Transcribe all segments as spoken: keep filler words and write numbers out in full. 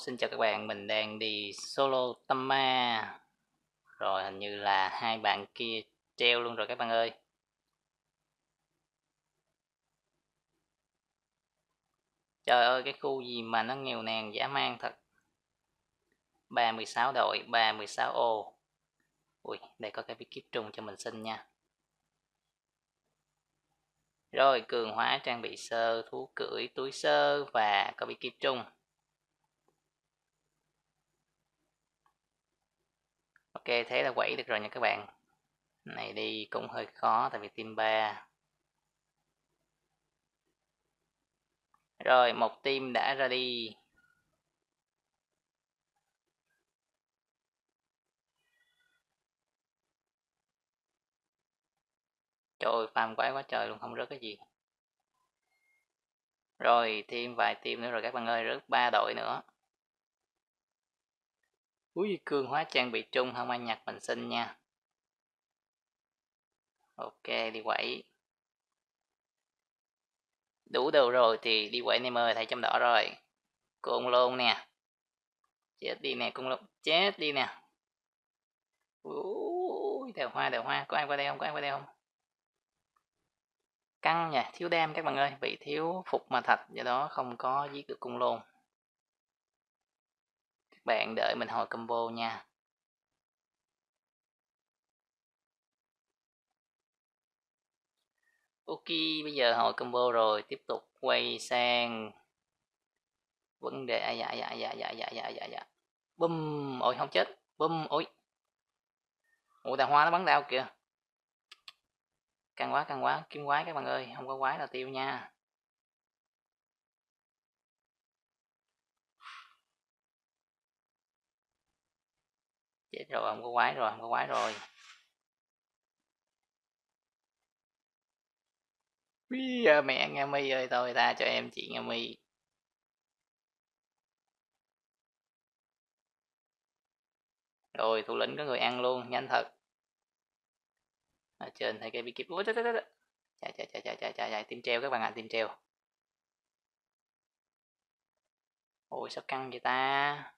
xin chào các bạn, mình đang đi solo Tama. Rồi hình như là hai bạn kia treo luôn rồi các bạn ơi. Trời ơi, cái khu gì mà nó nghèo nàn dã man thật. Ba mươi sáu đội, ba mươi sáu ô. Ui, đây có cái bí kíp trùng cho mình xin nha. Rồi, cường hóa trang bị sơ, thú cưỡi, túi sơ và có bí kíp trùng. Ok, thế là quẩy được rồi nha các bạn. Này đi cũng hơi khó tại vì team ba. Rồi, một team đã ra đi. Trời ơi, farm quái quá trời luôn, không rớt cái gì. Rồi, thêm vài team nữa rồi các bạn ơi, rớt ba đội nữa. Ui, cường hóa trang bị chung, không ai nhặt mình xin nha. Ok, đi quẩy. Đủ đồ rồi thì đi quẩy em ơi, thấy trong đỏ rồi. Côn lôn nè. Chết đi nè, côn lôn, chết đi nè. Ui, đèo hoa, đèo hoa, có ai qua đây không, có ai qua đây không? Căng nha, thiếu đam các bạn ơi, bị thiếu phục mà thạch, do đó không có giết được cung lôn. Các bạn đợi mình hồi combo nha. Ok, bây giờ hồi combo rồi, tiếp tục quay sang vấn đề à, dạ dạ dạ dạ dạ dạ dạ dạ. Bum, ôi không chết. Bum, ôi. Ủa đào hoa nó bắn đau kìa. Căng quá, căng quá, kiếm quái các bạn ơi, không có quái là tiêu nha. Chết rồi, không có quái rồi, không có quái rồi. Úi à, mẹ Nga Mi ơi, tôi ta cho em chị Nga Mi. Rồi, thủ lĩnh có người ăn luôn, nhanh thật. Ở trên thấy cái bí kíp. Ôi, chạy chạy chạy chạy chạy chạy chạy tìm treo các bạn ạ, à, tìm treo. Ôi sao căng vậy ta.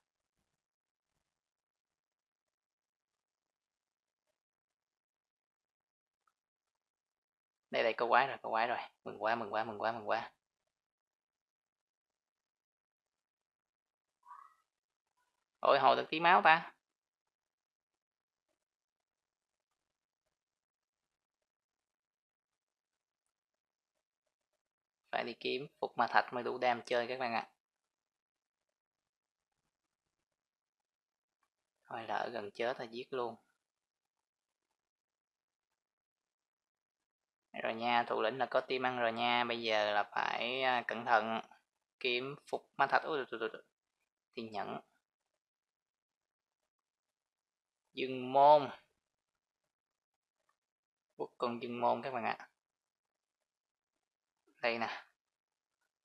Đây đây, có quái rồi, có quái rồi. Mừng quá, mừng quá, mừng quá, mừng quá. Ôi hồi được tí máu ta. Phải đi kiếm phục ma thạch mới đủ đam chơi các bạn ạ. Thôi lỡ gần chết là giết luôn. Rồi nha, thủ lĩnh là có tim ăn rồi nha. Bây giờ là phải cẩn thận kiếm phục ma thạch. Ôi, được, được, được. Thiên nhẫn. Dương môn. Quốc con dương môn các bạn ạ. Đây nè,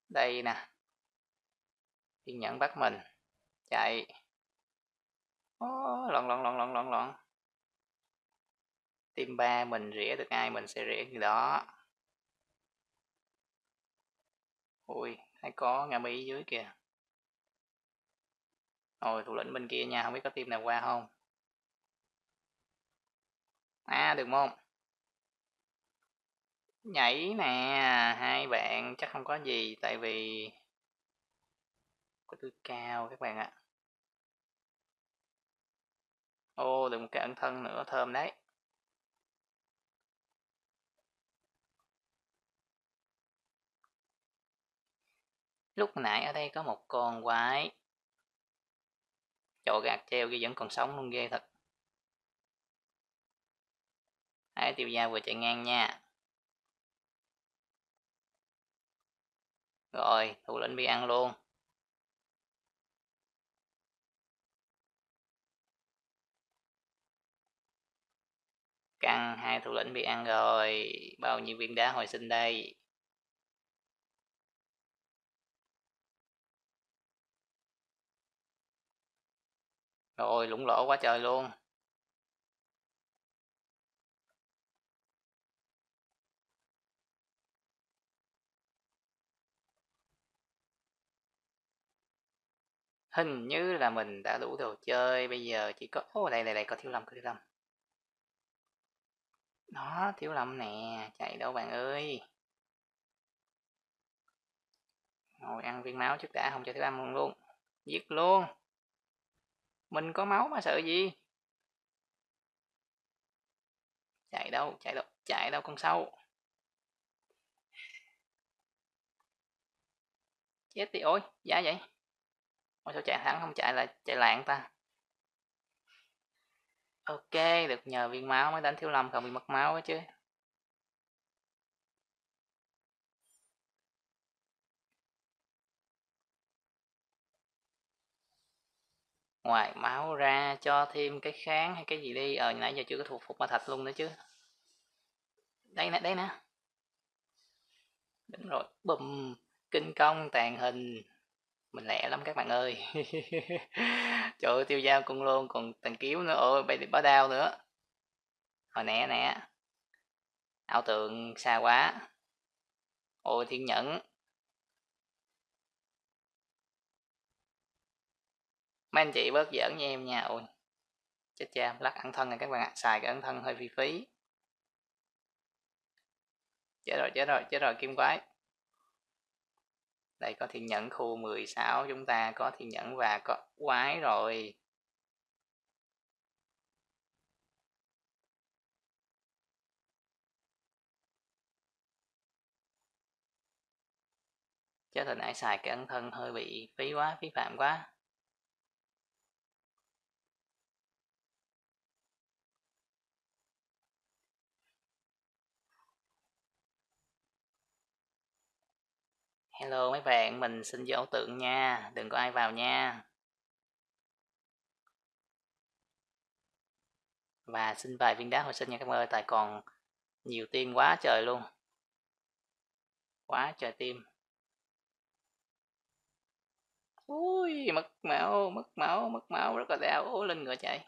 đây nè, thiên nhẫn bắt mình, chạy, oh, loạn loạn loạn loạn loạn loạn, team ba mình rỉa được ai mình sẽ rỉa người đó. Ui, hay có Nga Mi dưới kìa. Rồi thủ lĩnh bên kia nha, không biết có team nào qua không. À được không? Nhảy nè, hai bạn chắc không có gì tại vì có túi cao các bạn ạ. Ô đừng cẩn thân nữa, thơm đấy. Lúc nãy ở đây có một con quái. Chỗ gạt treo kia vẫn còn sống luôn, ghê thật. Đấy, tiêu gia vừa chạy ngang nha. Rồi, thủ lĩnh bị ăn luôn. Căng, hai thủ lĩnh bị ăn rồi. Bao nhiêu viên đá hồi sinh đây. Rồi, lũng lỗ quá trời luôn. Hình như là mình đã đủ đồ chơi. Bây giờ chỉ có... Ô, oh, đây, đây, đây, có Thiếu Lâm, có Thiếu Lâm. Đó, Thiếu Lâm nè. Chạy đâu bạn ơi. Ngồi ăn viên máu trước đã, không cho Thiếu Lâm luôn luôn. Giết luôn. Mình có máu mà sợ gì. Chạy đâu, chạy đâu, chạy đâu con sâu. Chết đi, ôi, giá vậy. Ôi sao chạy thẳng không chạy là chạy lạng ta. Ok, được nhờ viên máu mới đánh Thiếu Lâm, không bị mất máu đó chứ. Ngoài máu ra cho thêm cái kháng hay cái gì đi. Ờ nãy giờ chưa có thuộc phục ma thạch luôn nữa chứ. Đây nè, đây nè. Đúng rồi, bùm. Kinh công tàn hình. Mình lẹ lắm các bạn ơi. Trời ơi, tiêu dao con luôn, còn tàn kiếm nữa. Ôi bây bó đao nữa. Hồi nè nè. Ảo tượng xa quá. Ôi thiên nhẫn. Mấy anh chị bớt giỡn với em nha. Ôi chết cha, lắc ẩn thân này các bạn ạ. Xài cái ẩn thân hơi phí phí. Chết rồi chết rồi chết rồi kim quái. Đây có thiên nhẫn khu mười sáu. Chúng ta có thiên nhẫn và có quái rồi. Chết rồi, nãy xài cái ẩn thân hơi bị phí quá, phí phạm quá. Hello mấy bạn, mình xin vô ảo tượng nha, đừng có ai vào nha. Và xin vài viên đá hồi sinh nha các bạn ơi, tại còn nhiều tim quá trời luôn. Quá trời tim. Ui, mất máu, mất máu, mất máu, rất là đau, ố lên ngựa chạy.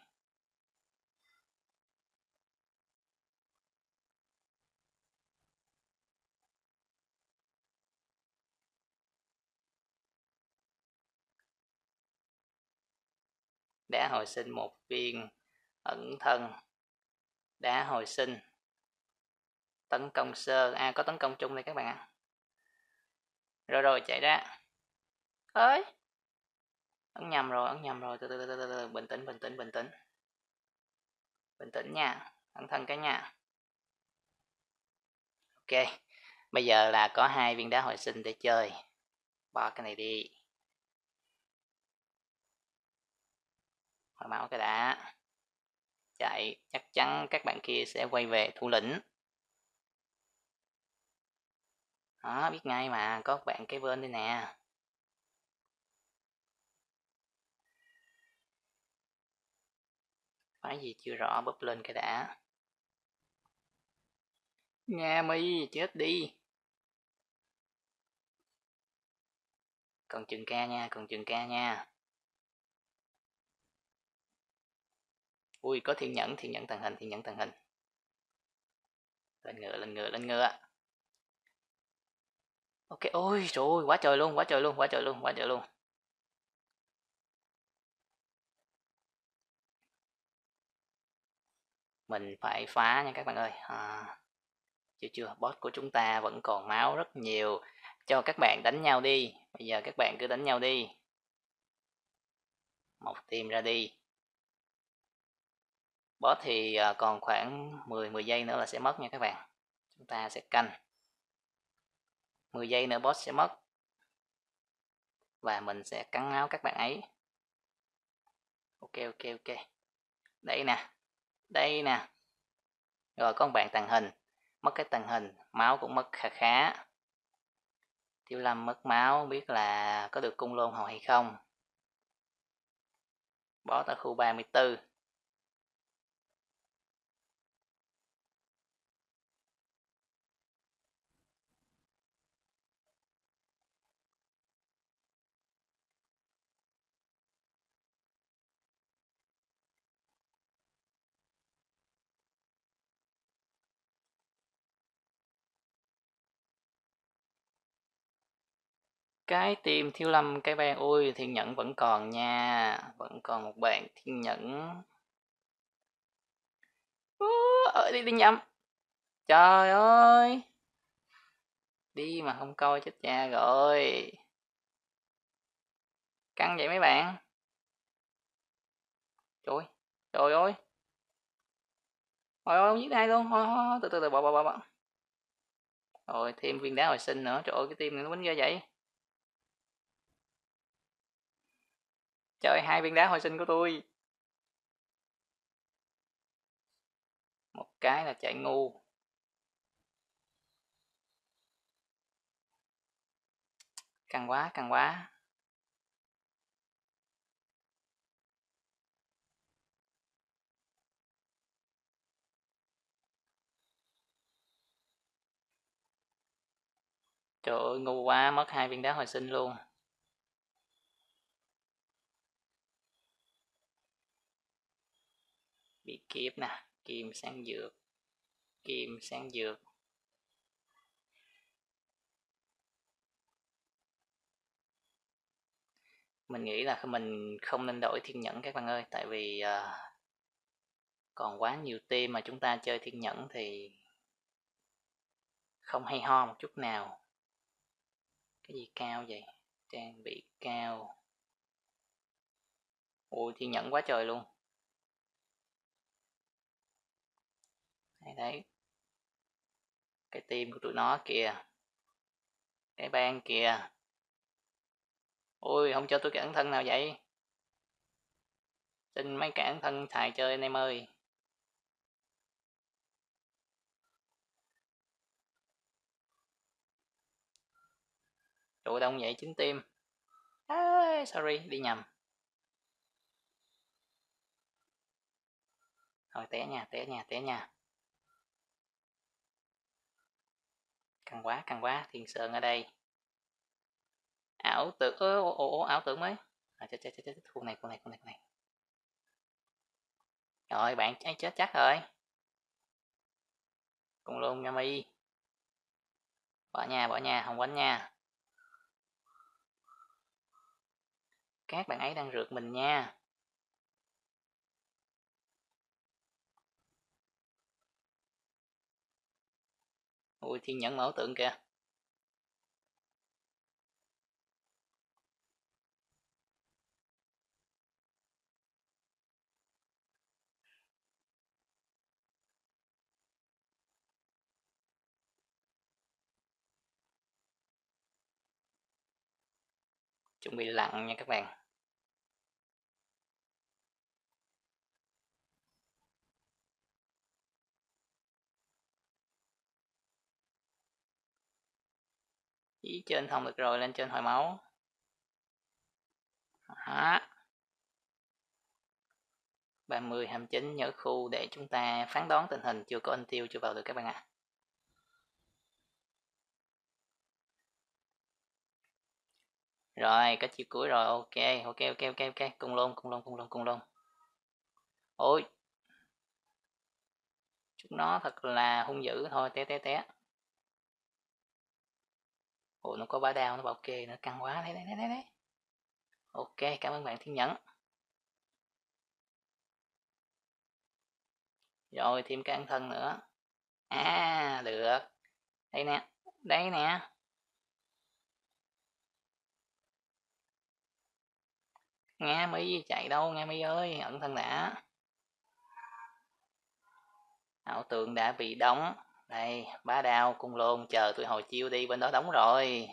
Đá hồi sinh một viên ẩn thân. Đá hồi sinh. Tấn công sơ. À có tấn công chung đây các bạn ạ. Rồi rồi chạy ra. Ơi. Ấn nhầm rồi, ấn nhầm rồi. Từ từ từ từ từ. Bình tĩnh, bình tĩnh, bình tĩnh. Bình tĩnh nha. Ẩn thân cái nha. Ok. Bây giờ là có hai viên đá hồi sinh để chơi. Bỏ cái này đi. Hồi máu cái đã. Chạy, chắc chắn các bạn kia sẽ quay về thủ lĩnh. Đó, biết ngay mà, có bạn cái bên đây nè. Phải gì chưa rõ, búp lên cái đã. Nga mi, chết đi. Còn chừng ca nha, còn chừng ca nha. Ui có thiên nhẫn, thiên nhẫn tàng hình, thiên nhẫn tàng hình. Lên ngựa, lên ngựa, lên ngựa. Ok, ôi trời ơi, quá trời luôn, quá trời luôn, quá trời luôn, quá trời luôn. Mình phải phá nha các bạn ơi. À, chưa chưa, boss của chúng ta vẫn còn máu rất nhiều. Cho các bạn đánh nhau đi. Bây giờ các bạn cứ đánh nhau đi. Một team ra đi. Boss thì còn khoảng mười mười giây nữa là sẽ mất nha các bạn. Chúng ta sẽ canh. mười giây nữa boss sẽ mất. Và mình sẽ cắn áo các bạn ấy. Ok ok ok. Đây nè. Đây nè. Rồi có một bạn tàng hình. Mất cái tàng hình. Máu cũng mất khá khá. Thiếu Lâm mất máu. Biết là có được cung lôn hầu hay không. Boss ở khu ba mươi tư. Cái tim thiếu lâm cái bàn, ui Thiên Nhẫn vẫn còn nha, vẫn còn một bạn Thiên Nhẫn. Ôi đi đi nhầm, trời ơi, đi mà không coi chết cha rồi. Căng vậy mấy bạn. Trời, trời ơi, ôi ôi không giết ai luôn. Thôi, thôi, từ từ từ bỏ bỏ bỏ. Rồi thêm viên đá hồi sinh nữa. Trời ơi cái tim này nó bắn ra vậy. Trời, hai viên đá hồi sinh của tôi. Một cái là chạy ngu. Căng quá, căng quá. Trời ơi, ngu quá, mất hai viên đá hồi sinh luôn. Bị kiếp nè, kim sáng dược, kim sáng dược. Mình nghĩ là mình không nên đổi Thiên Nhẫn các bạn ơi, tại vì uh, còn quá nhiều team mà chúng ta chơi Thiên Nhẫn thì không hay ho một chút nào. Cái gì cao vậy? Trang bị cao. Ui Thiên Nhẫn quá trời luôn. Thấy đấy. Cái team của tụi nó kìa. Cái bang kìa. Ui không cho tôi cản thân nào vậy. Xin mấy cản thân thài chơi anh em ơi. Tụi đông vậy chín tim. À, sorry đi nhầm. Thôi té nha, té nha, té nha. Căng quá, căng quá. Thiên Sơn ở đây. Ảo tưởng, ơ, ồ, ồ, ảo tưởng mới. À, chết, chết, chết, chết, khu này, khu này, khu này, khu này. Rồi, bạn ấy chết chắc rồi. Cùng luôn, nha mi. Bỏ nhà, bỏ nhà, không quánh nha. Các bạn ấy đang rượt mình nha. Ui, Thiên Nhẫn ảo tưởng kìa. Chuẩn bị lặn nha các bạn. Ý trên không được rồi, lên trên hồi máu. Đó. ba mươi hai mươi chín nhớ khu để chúng ta phán đoán tình hình, chưa có anh tiêu chưa vào được các bạn ạ. À. Rồi, có chiều cuối rồi, ok, ok, ok, ok, ok, cùng luôn, cùng luôn, cùng luôn, cùng luôn. Ôi! Chúng nó thật là hung dữ thôi, té, té, té. Ủa, nó có bá đao, nó bảo kê, nó căng quá, đấy, đấy, đấy, đấy. Ok, cảm ơn bạn Thiên Nhẫn. Rồi, thêm cái ăn thân nữa. À, được. Đây nè, đây nè. Nga Mi chạy đâu Nga Mi ơi, ẩn thân đã. Ảo tượng đã bị đóng. Đây, bá đao, cung lôn, chờ tôi hồi chiêu đi, bên đó đóng rồi.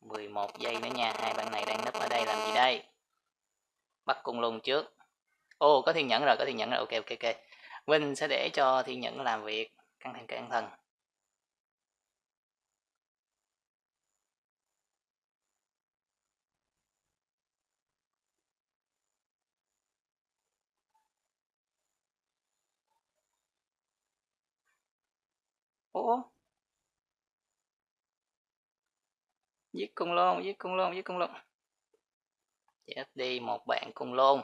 mười một giây nữa nha, hai bạn này đang nấp ở đây làm gì đây? Bắt cung lôn trước. Ô, có Thiên Nhẫn rồi, có Thiên Nhẫn rồi, ok, ok, ok. Mình sẽ để cho Thiên Nhẫn làm việc, căng thẳng căng thần. Ủa? Giết cung lôn, giết cung lôn, giết cung lôn. Chết đi một bạn cung lôn.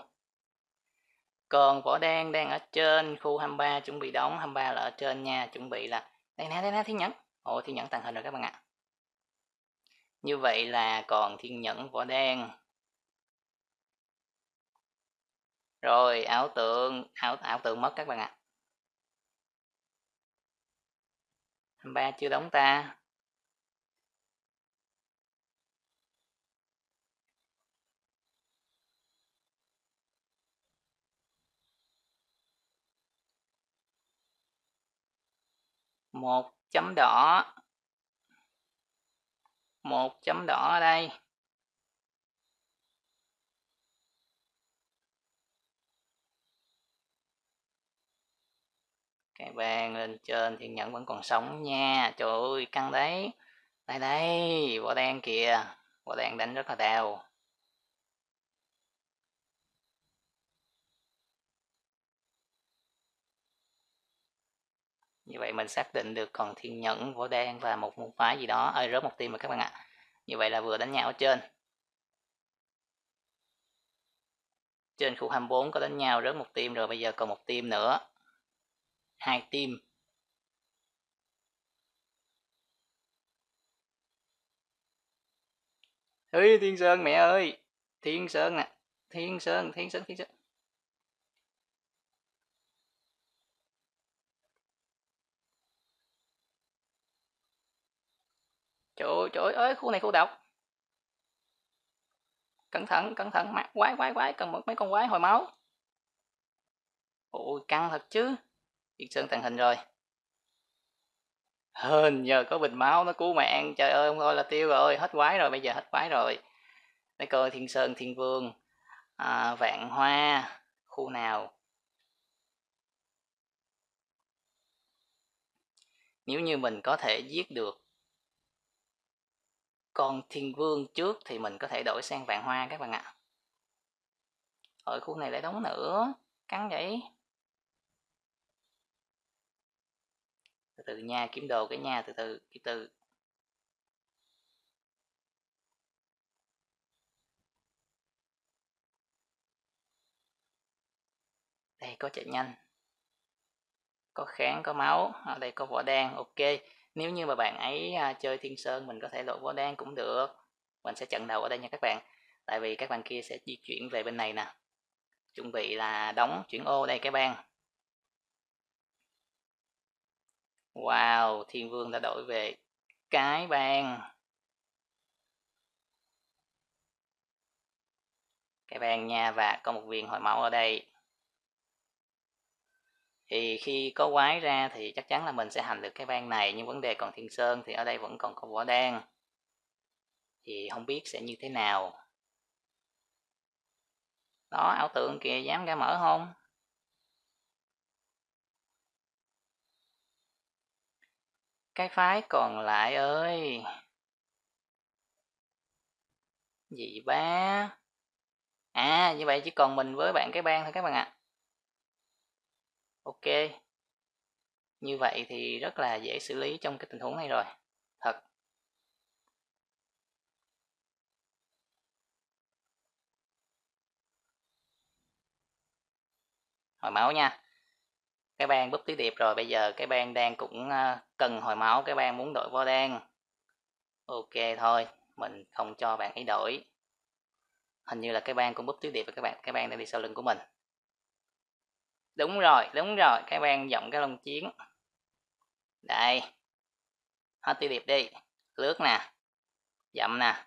Còn võ đen đang ở trên khu hai mươi ba, chuẩn bị đóng. hai mươi ba là ở trên nha, chuẩn bị là. Đây nè, đây nè, Thiên Nhẫn. Ô, thiên nhẫn tàng hình rồi các bạn ạ. Như vậy là còn thiên nhẫn vỏ đen. Rồi ảo tượng, ảo, ảo tượng mất các bạn ạ. Ba chưa đóng ta. Một chấm đỏ. Một chấm đỏ ở đây. Cái bàn lên trên, thiên nhẫn vẫn còn sống nha. Trời ơi căng đấy. Đây đây, vỏ đen kìa. Vỏ đen đánh rất là đau. Như vậy mình xác định được còn thiên nhẫn, vỏ đen và một môn phái gì đó. Ơi, rớt một tim rồi các bạn ạ. Như vậy là vừa đánh nhau ở trên. Trên khu hai mươi bốn có đánh nhau, rớt một tim rồi, bây giờ còn một tim nữa. Hai tim. Ê, Thiên Sơn mẹ ơi. Thiên Sơn nè. Thiên Sơn, Thiên Sơn, Thiên Sơn. Trời trời ơi, khu này khu độc. Cẩn thận, cẩn thận, mặt quái quái quái, cần một mấy con quái hồi máu. Ôi căng thật chứ. Thiên Sơn tàng hình rồi. Hên nhờ có bình máu nó cứu mạng. Trời ơi, không thôi là tiêu rồi, hết quái rồi, bây giờ hết quái rồi. Để coi Thiên Sơn, Thiên Vương, à, Vạn Hoa, khu nào. Nếu như mình có thể giết được con Thiên Vương trước thì mình có thể đổi sang Vạn Hoa các bạn ạ. Ở khu này lại đóng nữa, cắn vậy. Từ từ nha, kiếm đồ cái nha, từ từ, từ từ. Đây có chạy nhanh, có kháng, có máu, ở đây có vỏ đen, ok. Nếu như mà bạn ấy chơi Thiên Sơn, mình có thể đổi vỏ đen cũng được. Mình sẽ chặn đầu ở đây nha các bạn. Tại vì các bạn kia sẽ di chuyển về bên này nè. Chuẩn bị là đóng chuyển ô đây các bạn. Wow, Thiên Vương đã đổi về cái bàn. Cái bàn nha, và có một viên hồi máu ở đây. Thì khi có quái ra thì chắc chắn là mình sẽ hành được cái bàn này. Nhưng vấn đề còn Thiên Sơn thì ở đây vẫn còn có vỏ đen. Thì không biết sẽ như thế nào. Đó, ảo tượng kìa, dám ra mở không? Cái phái còn lại ơi. Gì ba. À, như vậy chỉ còn mình với bạn cái bang thôi các bạn ạ. Ok. Như vậy thì rất là dễ xử lý trong cái tình huống này rồi. Thật. Hồi máu nha. Cái bang búp tí điệp rồi, bây giờ cái bang đang cũng cần hồi máu, cái bang muốn đổi vỏ đen. Ok thôi, mình không cho bạn ấy đổi. Hình như là cái bang cũng búp tí điệp và các bạn, cái bang đang đi sau lưng của mình. Đúng rồi, đúng rồi, cái bang giọng cái lông chiến. Đây. Hết tí điệp đi, lướt nè. Dậm nè.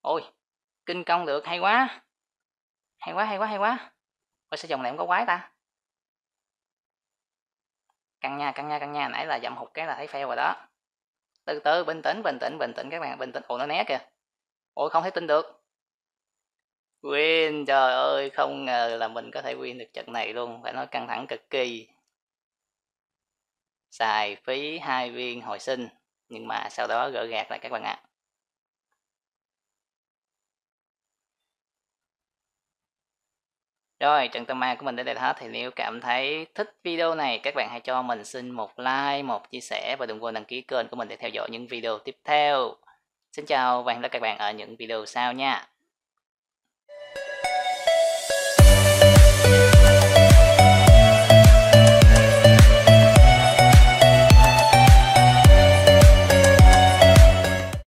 Ôi, kinh công được, hay quá. Hay quá, hay quá, hay quá. Ôi sao dòng này không có quái ta? Căng nha, căng nha, căng nha, nãy là dậm hụt cái là thấy fail rồi đó. Từ từ, bình tĩnh, bình tĩnh, bình tĩnh các bạn, bình tĩnh. Ồ, nó né kìa. Ôi, không thể tin được. Win, trời ơi, không ngờ là mình có thể win được trận này luôn. Phải nói căng thẳng cực kỳ. Xài phí hai viên hồi sinh. Nhưng mà sau đó gỡ gạt lại các bạn ạ. Rồi, trận tâm ma của mình đến đây là hết. Thì nếu cảm thấy thích video này, các bạn hãy cho mình xin một like, một chia sẻ và đừng quên đăng ký kênh của mình để theo dõi những video tiếp theo. Xin chào và hẹn gặp lại các bạn ở những video sau nha.